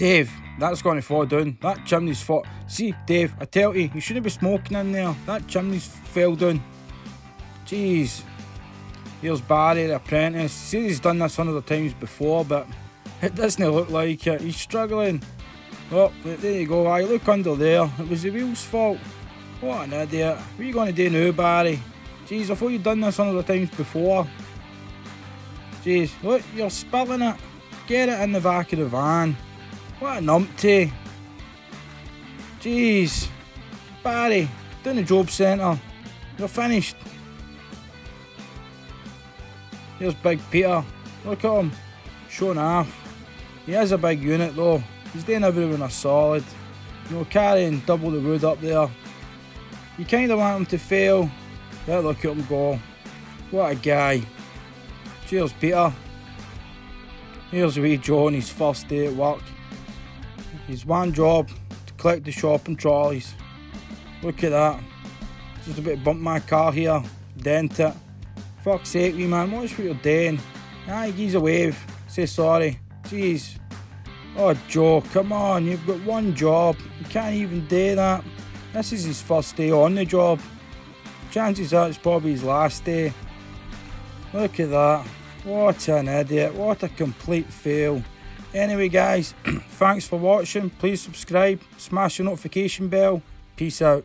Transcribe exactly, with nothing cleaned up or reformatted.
Dave, that's going to fall down. That chimney's fall. See, Dave, I tell you, you shouldn't be smoking in there. That chimney's fell down. Jeez. Here's Barry, the apprentice. See, he's done this hundred times before, but it doesn't look like it. He's struggling. Oh, there you go. I look under there. It was the wheel's fault. What an idiot. What are you going to do now, Barry? Jeez, I thought you'd done this hundred times before. Jeez, look, you're spilling it. Get it in the back of the van. What a numpty. Jeez. Barry, down the job centre. You're finished. Here's Big Peter. Look at him. Showing off. He is a big unit though. He's doing everyone a solid. You know, carrying double the wood up there. You kind of want him to fail. But look at him go. What a guy. Cheers, Peter. Here's wee John, his first day at work. His one job, to collect the shopping trolleys. Look at that. Just about to bump my car here, dent it. Fuck's sake, wee man, watch what you're doing. Ah, he gives a wave, say sorry. Jeez. Oh, Joe, come on, you've got one job. You can't even do that. This is his first day on the job. Chances are it's probably his last day. Look at that. What an idiot, what a complete fail. Anyway guys, thanks for watching, please subscribe, smash the notification bell, peace out.